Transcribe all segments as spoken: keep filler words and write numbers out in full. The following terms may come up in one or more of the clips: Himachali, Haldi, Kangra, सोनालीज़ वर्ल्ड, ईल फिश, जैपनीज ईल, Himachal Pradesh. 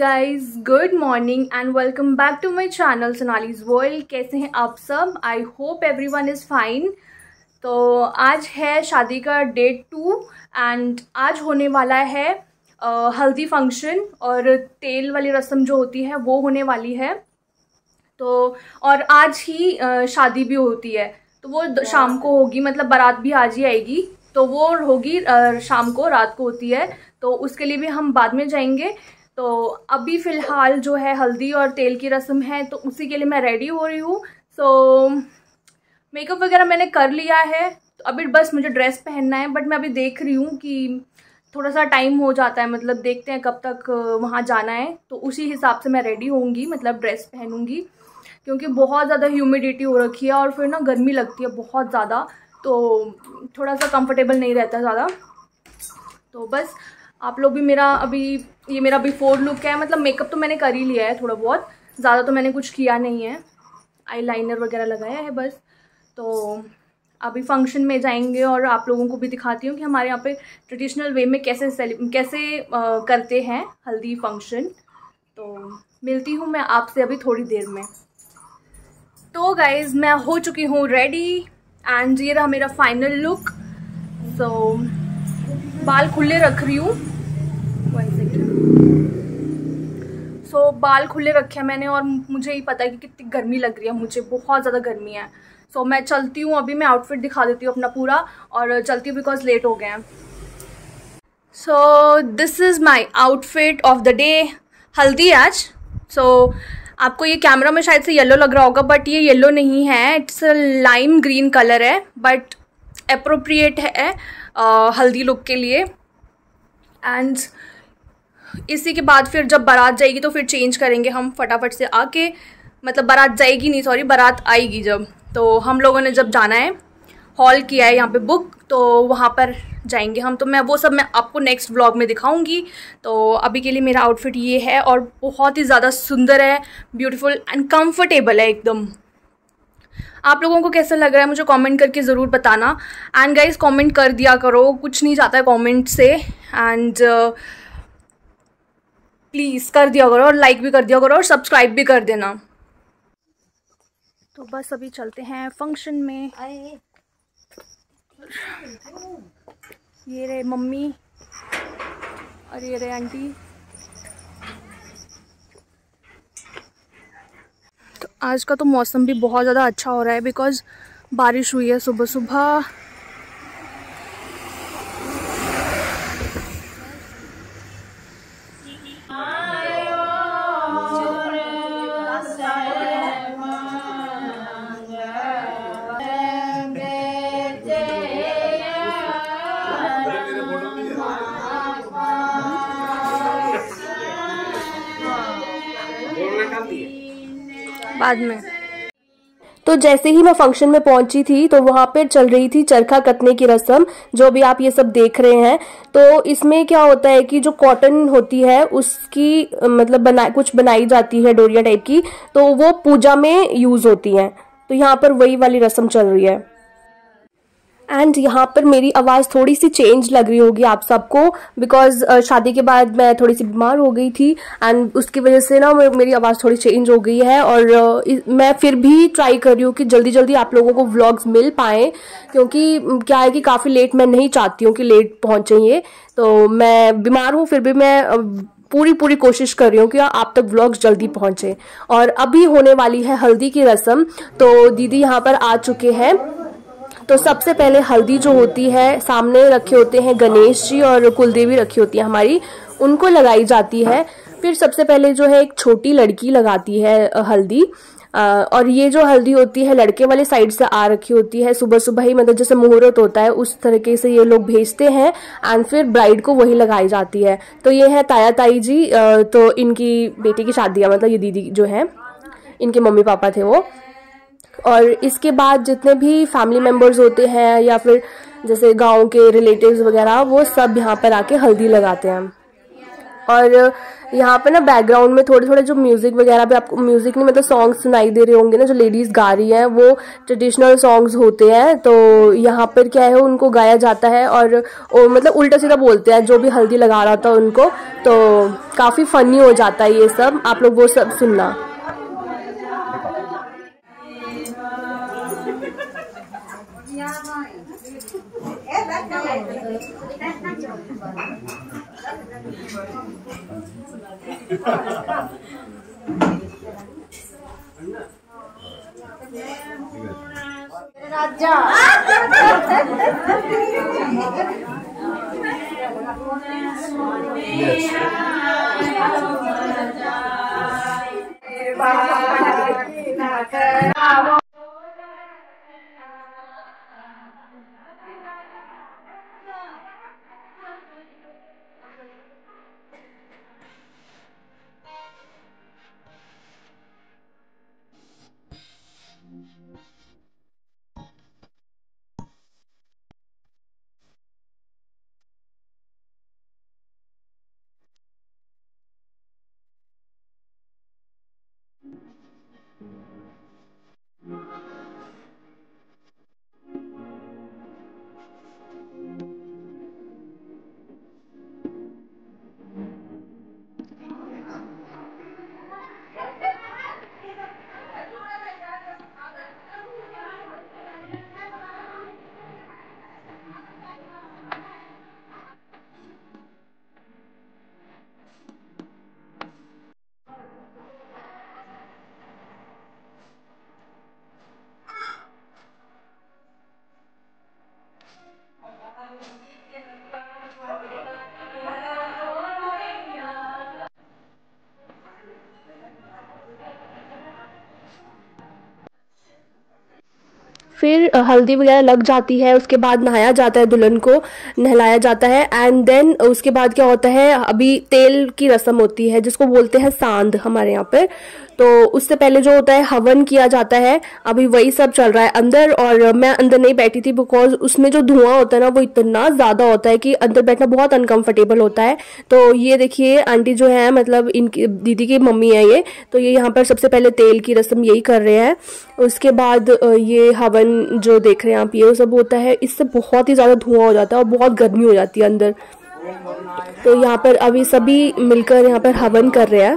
Guys, good morning and welcome back to my channel सोनालीज़ वर्ल्ड। कैसे हैं आप सब? I hope every one is fine. तो आज है शादी का डे टू एंड आज होने वाला है uh, हल्दी फंक्शन और तेल वाली रस्म जो होती है वो होने वाली है। तो और आज ही uh, शादी भी होती है, तो वो शाम को होगी, मतलब बारात भी आज ही आएगी तो वो होगी शाम को, रात को होती है, तो उसके लिए भी हम बाद में जाएंगे। तो अभी फ़िलहाल जो है हल्दी और तेल की रस्म है तो उसी के लिए मैं रेडी हो रही हूँ। सो मेकअप वगैरह मैंने कर लिया है, तो अभी बस मुझे ड्रेस पहनना है। बट मैं अभी देख रही हूँ कि थोड़ा सा टाइम हो जाता है, मतलब देखते हैं कब तक वहाँ जाना है, तो उसी हिसाब से मैं रेडी होंगी, मतलब ड्रेस पहनूँगी, क्योंकि बहुत ज़्यादा ह्यूमिडिटी हो रखी है और फिर ना गर्मी लगती है बहुत ज़्यादा, तो थोड़ा सा कंफर्टेबल नहीं रहता ज़्यादा। तो बस आप लोग भी मेरा अभी ये मेरा बिफोर लुक है, मतलब मेकअप तो मैंने कर ही लिया है, थोड़ा बहुत, ज़्यादा तो मैंने कुछ किया नहीं है, आईलाइनर वगैरह लगाया है बस। तो अभी फंक्शन में जाएंगे और आप लोगों को भी दिखाती हूँ कि हमारे यहाँ पे ट्रेडिशनल वे में कैसे कैसे आ, करते हैं हल्दी फंक्शन। तो मिलती हूँ मैं आपसे अभी थोड़ी देर में। तो गाइज़, मैं हो चुकी हूँ रेडी एंड ये रहा मेरा फाइनल लुक। सो so, बाल खुले रख रही हूँ। One second. सो बाल खुले रखे हैं मैंने और मुझे ही पता है कि कितनी गर्मी लग रही है, मुझे बहुत ज़्यादा गर्मी है। सो so, मैं चलती हूँ, अभी मैं आउटफिट दिखा देती हूँ अपना पूरा और चलती हूँ बिकॉज लेट हो गए हैं। So this is my outfit of the day. हल्दी आज। सो so, आपको ये कैमरा में शायद से येलो लग रहा होगा, बट ये येलो नहीं है, it's a lime green colour है, बट एप्रोप्रिएट है आ, हल्दी लुक के लिए। एंड इसी के बाद फिर जब बारात जाएगी तो फिर चेंज करेंगे हम फटाफट से आके, मतलब बारात जाएगी नहीं, सॉरी, बारात आएगी जब, तो हम लोगों ने जब जाना है, हॉल किया है यहाँ पे बुक, तो वहाँ पर जाएंगे हम। तो मैं वो सब मैं आपको नेक्स्ट व्लॉग में दिखाऊंगी। तो अभी के लिए मेरा आउटफिट ये है और बहुत ही ज़्यादा सुंदर है, ब्यूटीफुल एंड कंफर्टेबल है एकदम। आप लोगों को कैसा लग रहा है मुझे कमेंट करके ज़रूर बताना। एंड गाइस, कमेंट कर दिया करो, कुछ नहीं जाता है कमेंट से। एंड प्लीज़ कर दिया करो और लाइक भी कर दिया करो और सब्सक्राइब भी कर देना। तो बस अभी चलते हैं फंक्शन में। ये रहे मम्मी और ये रहे आंटी। तो आज का तो मौसम भी बहुत ज़्यादा अच्छा हो रहा है बिकॉज़ बारिश हुई है सुबह सुबह। बाद में तो जैसे ही मैं फंक्शन में पहुंची थी तो वहां पर चल रही थी चरखा कतने की रस्म, जो भी आप ये सब देख रहे हैं। तो इसमें क्या होता है कि जो कॉटन होती है उसकी मतलब बना कुछ बनाई जाती है डोरिया टाइप की, तो वो पूजा में यूज होती हैं। तो यहाँ पर वही वाली रस्म चल रही है। एंड यहाँ पर मेरी आवाज़ थोड़ी सी चेंज लग रही होगी आप सबको बिकॉज शादी के बाद मैं थोड़ी सी बीमार हो गई थी एंड उसकी वजह से ना मेरी आवाज़ थोड़ी चेंज हो गई है। और मैं फिर भी ट्राई कर रही हूँ कि जल्दी जल्दी आप लोगों को व्लॉग्स मिल पाएँ, क्योंकि क्या है कि काफ़ी लेट, मैं नहीं चाहती हूँ कि लेट पहुँचें ये। तो मैं बीमार हूँ फिर भी मैं पूरी पूरी कोशिश कर रही हूँ कि आप तक व्लॉग्स जल्दी पहुँचें। और अभी होने वाली है हल्दी की रस्म, तो दीदी यहाँ पर आ चुके हैं। तो सबसे पहले हल्दी जो होती है, सामने रखे होते हैं गणेश जी और कुलदेवी रखी होती है हमारी, उनको लगाई जाती है। फिर सबसे पहले जो है एक छोटी लड़की लगाती है हल्दी, और ये जो हल्दी होती है लड़के वाले साइड से आ रखी होती है सुबह सुबह ही, मतलब जैसे मुहूर्त होता है उस तरीके से ये लोग भेजते हैं एंड फिर ब्राइड को वही लगाई जाती है। तो ये है ताया ताई जी, तो इनकी बेटी की शादी है, मतलब ये दीदी जो है इनके मम्मी पापा थे वो। और इसके बाद जितने भी फैमिली मेम्बर्स होते हैं या फिर जैसे गांव के रिलेटिव्स वगैरह, वो सब यहाँ पर आके हल्दी लगाते हैं। और यहाँ पे ना बैकग्राउंड में थोड़े थोड़े जो म्यूजिक वगैरह भी आपको, म्यूजिक नहीं मतलब सॉन्ग सुनाई दे रहे होंगे ना, जो लेडीज गा रही हैं वो ट्रेडिशनल सॉन्ग्स होते हैं। तो यहाँ पर क्या है उनको गाया जाता है और, और मतलब उल्टा सीधा बोलते हैं जो भी हल्दी लगा रहा था उनको, तो काफ़ी फनी हो जाता है ये सब, आप लोग वो सब सुनना। Yes. फिर हल्दी वगैरह लग जाती है, उसके बाद नहाया जाता है, दुल्हन को नहलाया जाता है। एंड देन उसके बाद क्या होता है, अभी तेल की रस्म होती है जिसको बोलते हैं सांद हमारे यहाँ पर। तो उससे पहले जो होता है हवन किया जाता है, अभी वही सब चल रहा है अंदर। और मैं अंदर नहीं बैठी थी बिकॉज उसमें जो धुआं होता है ना वो इतना ज़्यादा होता है कि अंदर बैठना बहुत अनकम्फर्टेबल होता है। तो ये देखिए आंटी जो है, मतलब इनकी दीदी की मम्मी है ये, तो ये यहाँ पर सबसे पहले तेल की रस्म यही कर रहे हैं। उसके बाद ये हवन जो देख रहे हैं आप, ये सब होता है। इससे बहुत ही ज्यादा धुआं हो जाता है और बहुत गर्मी हो जाती है अंदर। तो यहाँ पर अभी सभी मिलकर यहाँ पर हवन कर रहे हैं।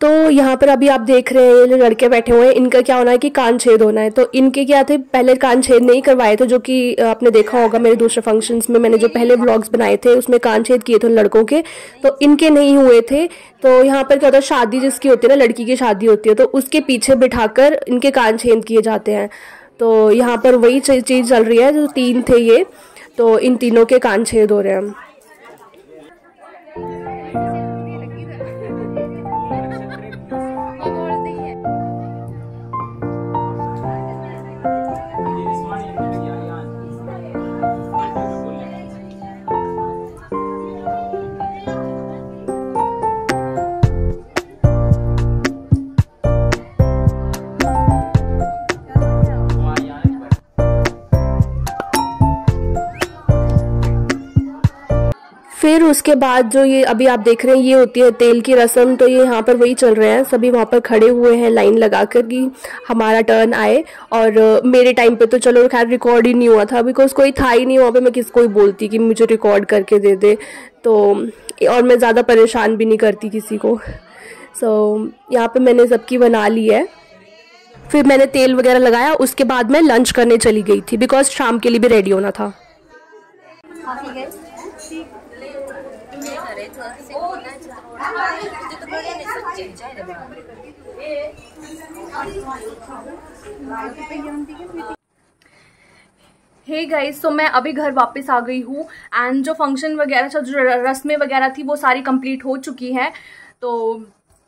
तो यहाँ पर अभी आप देख रहे हैं ये जो लड़के बैठे हुए हैं, इनका क्या होना है कि कान छेद होना है। तो इनके क्या थे, पहले कान छेद नहीं करवाए थे, जो कि आपने देखा होगा मेरे दूसरे फंक्शंस में मैंने जो पहले व्लॉग्स बनाए थे उसमें कान छेद किए थे लड़कों के, तो इनके नहीं हुए थे। तो यहाँ पर क्या होता है, शादी जिसकी होती है ना, लड़की की शादी होती है तो उसके पीछे बिठा कर इनके कान छेद किए जाते हैं। तो यहाँ पर वही चीज़ चल रही है, जो तीन थे ये, तो इन तीनों के कान छेद हो रहे हैं। फिर उसके बाद जो ये अभी आप देख रहे हैं ये होती है तेल की रस्म। तो ये यहाँ पर वही चल रहे हैं, सभी वहाँ पर खड़े हुए हैं लाइन लगा कर कि हमारा टर्न आए। और मेरे टाइम पे तो चलो खैर रिकॉर्ड ही नहीं हुआ था बिकॉज कोई था ही नहीं वहाँ पे, मैं किसको ही बोलती कि मुझे रिकॉर्ड करके दे दे, तो और मैं ज़्यादा परेशान भी नहीं करती किसी को। सो so, यहाँ पर मैंने सबकी बना ली है। फिर मैंने तेल वगैरह लगाया, उसके बाद मैं लंच करने चली गई थी बिकॉज शाम के लिए भी रेडी होना था। हे गाइस, सो मैं अभी घर वापस आ गई हूँ। एंड जो फंक्शन वगैरह था, जो रस्में वगैरह थी वो सारी कंप्लीट हो चुकी हैं। तो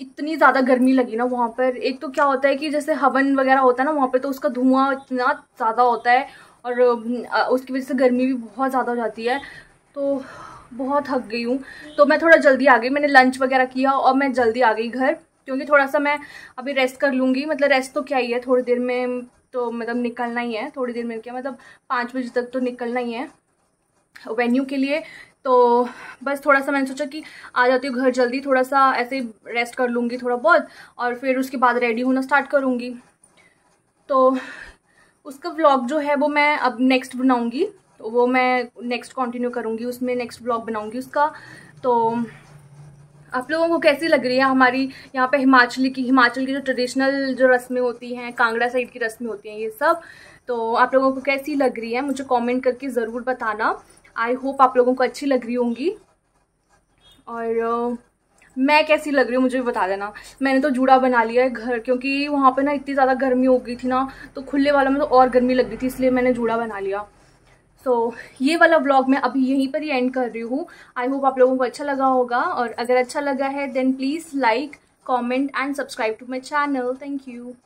इतनी ज़्यादा गर्मी लगी ना वहाँ पर। एक तो क्या होता है कि जैसे हवन वगैरह होता है ना वहाँ पे, तो उसका धुआं इतना ज़्यादा होता है और उसकी वजह से गर्मी भी बहुत ज़्यादा हो जाती है। तो बहुत थक गई हूँ, तो मैं थोड़ा जल्दी आ गई। मैंने लंच वगैरह किया और मैं जल्दी आ गई घर, क्योंकि थोड़ा सा मैं अभी रेस्ट कर लूँगी। मतलब रेस्ट तो क्या ही है, थोड़ी देर में तो मतलब निकलना ही है। थोड़ी देर में क्या मतलब पाँच बजे तक तो निकलना ही है वेन्यू के लिए। तो बस थोड़ा सा मैंने सोचा कि आ जाती हूँ घर जल्दी, थोड़ा सा ऐसे रेस्ट कर लूँगी थोड़ा बहुत, और फिर उसके बाद रेडी होना स्टार्ट करूँगी। तो उसका व्लॉग जो है वो मैं अब नेक्स्ट बनाऊँगी, तो वो मैं नेक्स्ट कंटिन्यू करूँगी, उसमें नेक्स्ट व्लॉग बनाऊँगी उसका। तो आप लोगों को कैसी लग रही है हमारी यहाँ पे हिमाचली की हिमाचल की जो ट्रेडिशनल जो रस्में होती हैं, कांगड़ा साइड की रस्में होती हैं ये सब, तो आप लोगों को कैसी लग रही है मुझे कमेंट करके ज़रूर बताना। आई होप आप लोगों को अच्छी लग रही होंगी, और मैं कैसी लग रही हूँ मुझे भी बता देना। मैंने तो जूड़ा बना लिया है घर, क्योंकि वहाँ पर ना इतनी ज़्यादा गर्मी हो गई थी ना, तो खुले वाला में तो और गर्मी लग रही थी, इसलिए मैंने जूड़ा बना लिया। तो ये वाला व्लॉग मैं अभी यहीं पर ही एंड कर रही हूँ। आई होप आप लोगों को अच्छा लगा होगा, और अगर अच्छा लगा है then Please like, comment and subscribe to my channel. Thank you.